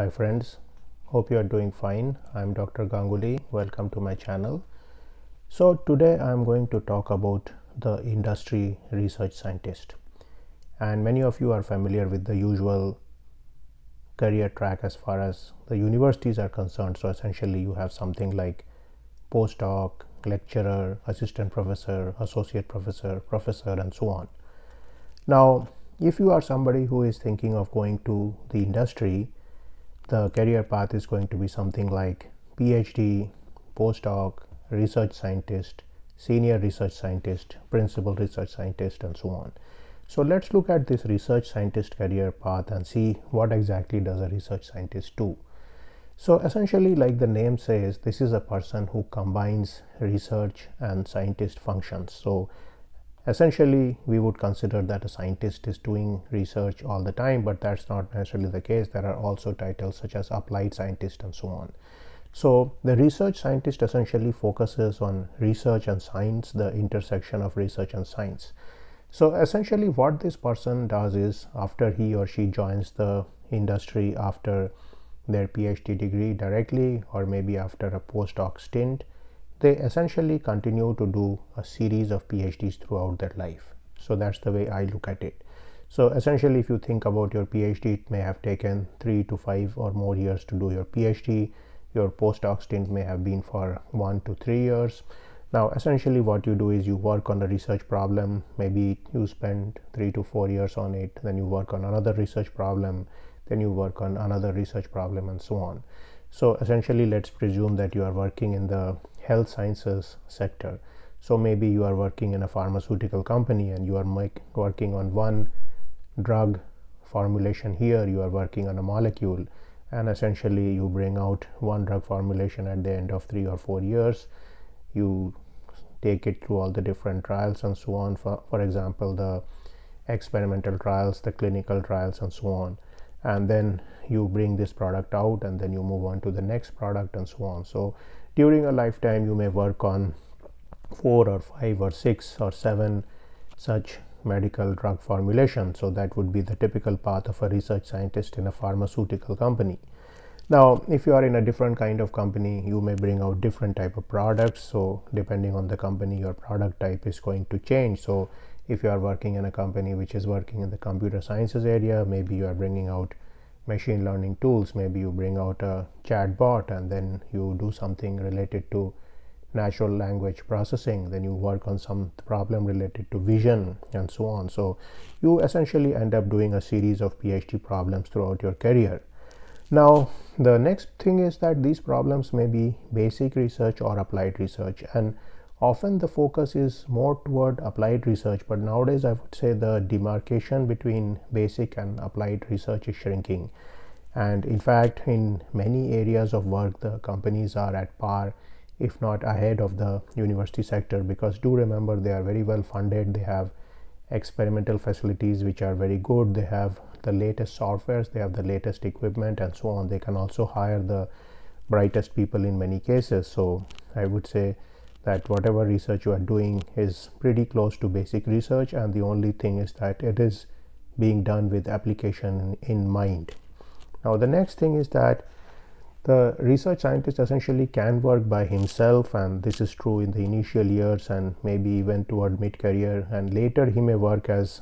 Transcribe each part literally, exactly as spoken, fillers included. Hi friends, hope you are doing fine. I'm Doctor Ganguli. Welcome to my channel. So today I'm going to talk about the industry research scientist, and many of you are familiar with the usual career track as far as the universities are concerned. So essentially you have something like postdoc, lecturer, assistant professor, associate professor, professor, and so on. Now if you are somebody who is thinking of going to the industry, the career path is going to be something like PhD, postdoc, research scientist, senior research scientist, principal research scientist, and so on. So let's look at this research scientist career path and see what exactly does a research scientist do. So essentially, like the name says, this is a person who combines research and scientist functions. So essentially, we would consider that a scientist is doing research all the time, but that's not necessarily the case. There are also titles such as applied scientist and so on. So the research scientist essentially focuses on research and science, the intersection of research and science. So essentially what this person does is, after he or she joins the industry after their PhD degree directly, or maybe after a postdoc stint, they essentially continue to do a series of PhDs throughout their life. So that's the way I look at it. So essentially, if you think about your PhD, it may have taken three to five or more years to do your PhD. Your postdoc stint may have been for one to three years. Now essentially what you do is you work on a research problem. Maybe you spend three to four years on it, then you work on another research problem, then you work on another research problem, and so on. So essentially, let's presume that you are working in the health sciences sector. So maybe you are working in a pharmaceutical company and you are make, working on one drug formulation. Here you are working on a molecule, and essentially you bring out one drug formulation at the end of three or four years. You take it through all the different trials and so on, for, for example the experimental trials, the clinical trials, and so on, and then you bring this product out, and then you move on to the next product, and so on. So during a lifetime you may work on four or five or six or seven such medical drug formulation. So that would be the typical path of a research scientist in a pharmaceutical company. Now if you are in a different kind of company, you may bring out different type of products. So depending on the company, your product type is going to change. So if you are working in a company which is working in the computer sciences area, maybe you are bringing out machine learning tools, maybe you bring out a chatbot, and then you do something related to natural language processing, then you work on some problem related to vision, and so on. So you essentially end up doing a series of PhD problems throughout your career. Now the next thing is that these problems may be basic research or applied research, and often the focus is more toward applied research, but nowadays I would say the demarcation between basic and applied research is shrinking. And in fact, in many areas of work, the companies are at par, if not ahead of the university sector, because do remember, they are very well funded, they have experimental facilities which are very good, they have the latest softwares, they have the latest equipment, and so on. They can also hire the brightest people in many cases. So I would say that whatever research you are doing is pretty close to basic research, and the only thing is that it is being done with application in mind. Now the next thing is that the research scientist essentially can work by himself, and this is true in the initial years and maybe even toward mid-career, and later he may work as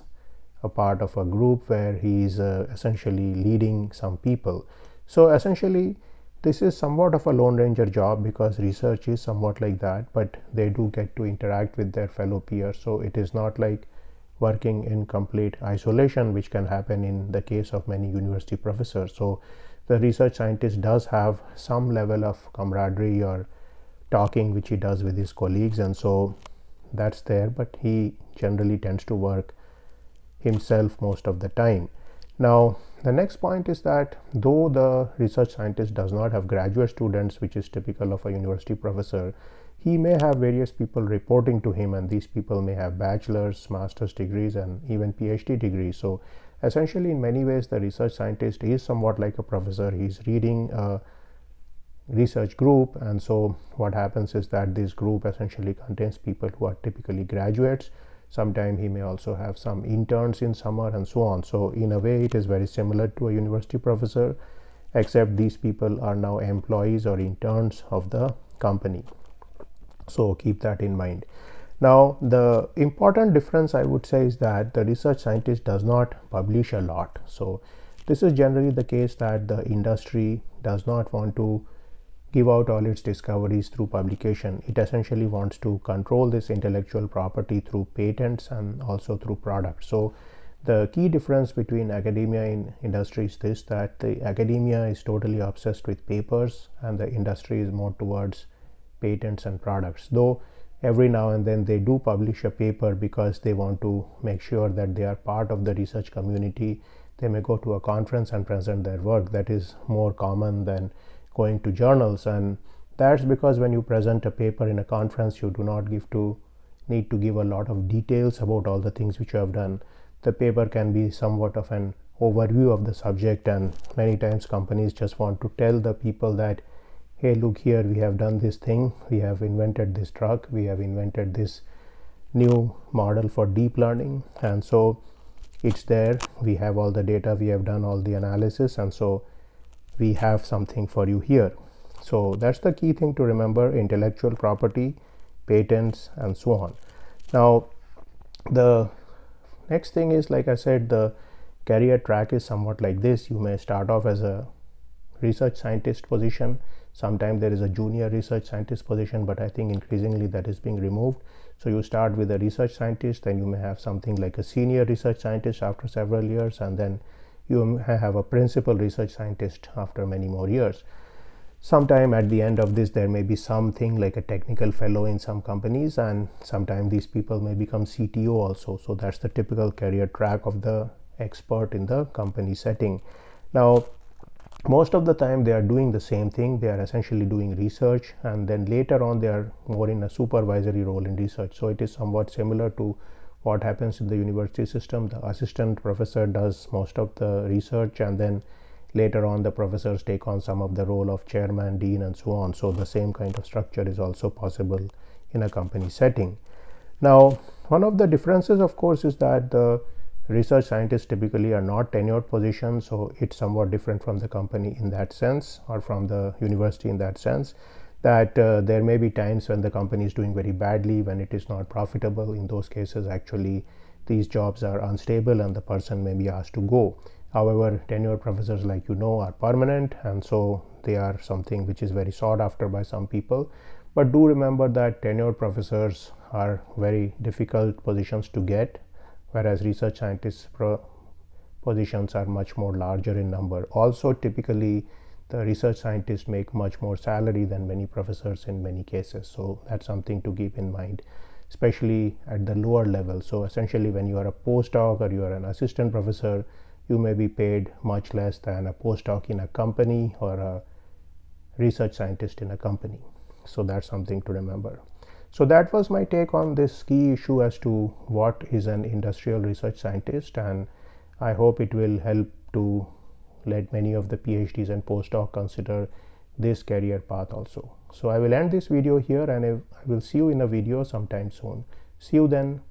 a part of a group where he is uh, essentially leading some people. So essentially this is somewhat of a lone ranger job, because research is somewhat like that, but they do get to interact with their fellow peers. So it is not like working in complete isolation, which can happen in the case of many university professors. So the research scientist does have some level of camaraderie or talking which he does with his colleagues, and so that's there, but he generally tends to work himself most of the time. Now the next point is that though the research scientist does not have graduate students, which is typical of a university professor, he may have various people reporting to him, and these people may have bachelor's, master's degrees, and even PhD degrees. So essentially in many ways the research scientist is somewhat like a professor. He's leading a research group, and so what happens is that this group essentially contains people who are typically graduates. Sometime he may also have some interns in summer, and so on. So in a way it is very similar to a university professor, except these people are now employees or interns of the company. So keep that in mind. Now the important difference I would say is that the research scientist does not publish a lot. So this is generally the case that the industry does not want to give out all its discoveries through publication. It essentially wants to control this intellectual property through patents and also through products. So the key difference between academia and industry is this, that the academia is totally obsessed with papers and the industry is more towards patents and products, though every now and then they do publish a paper because they want to make sure that they are part of the research community. They may go to a conference and present their work. That is more common than going to journals, and that's because when you present a paper in a conference, you do not give to need to give a lot of details about all the things which you have done. The paper can be somewhat of an overview of the subject, and many times companies just want to tell the people that, hey, look here, we have done this thing, we have invented this drug, we have invented this new model for deep learning, and so it's there, we have all the data, we have done all the analysis, and so we have something for you here. So that's the key thing to remember: intellectual property, patents, and so on. Now the next thing is, like I said, the career track is somewhat like this. You may start off as a research scientist position. Sometimes there is a junior research scientist position, but I think increasingly that is being removed. So you start with a research scientist, then you may have something like a senior research scientist after several years, and then you may have a principal research scientist after many more years. Sometime at the end of this, there may be something like a technical fellow in some companies, and sometimes these people may become C T O also. So that's the typical career track of the expert in the company setting. Now, most of the time they are doing the same thing. They are essentially doing research, and then later on they are more in a supervisory role in research. So it is somewhat similar to what happens in the university system. The assistant professor does most of the research, and then later on the professors take on some of the role of chairman, dean, and so on. So the same kind of structure is also possible in a company setting. Now, one of the differences, of course, is that the research scientists typically are not tenured positions, so it's somewhat different from the company in that sense, or from the university in that sense, that uh, there may be times when the company is doing very badly, when it is not profitable. In those cases, actually, these jobs are unstable and the person may be asked to go. However, tenured professors, like you know, are permanent, and so they are something which is very sought after by some people. But do remember that tenured professors are very difficult positions to get, whereas research scientists positions are much more larger in number. Also, typically, the research scientists make much more salary than many professors in many cases. So that's something to keep in mind, especially at the lower level. So essentially, when you are a postdoc or you are an assistant professor, you may be paid much less than a postdoc in a company or a research scientist in a company. So that's something to remember. So that was my take on this key issue as to what is an industrial research scientist, and I hope it will help to let many of the PhDs and postdoc consider this career path also. So I will end this video here, and I will see you in a video sometime soon. See you then.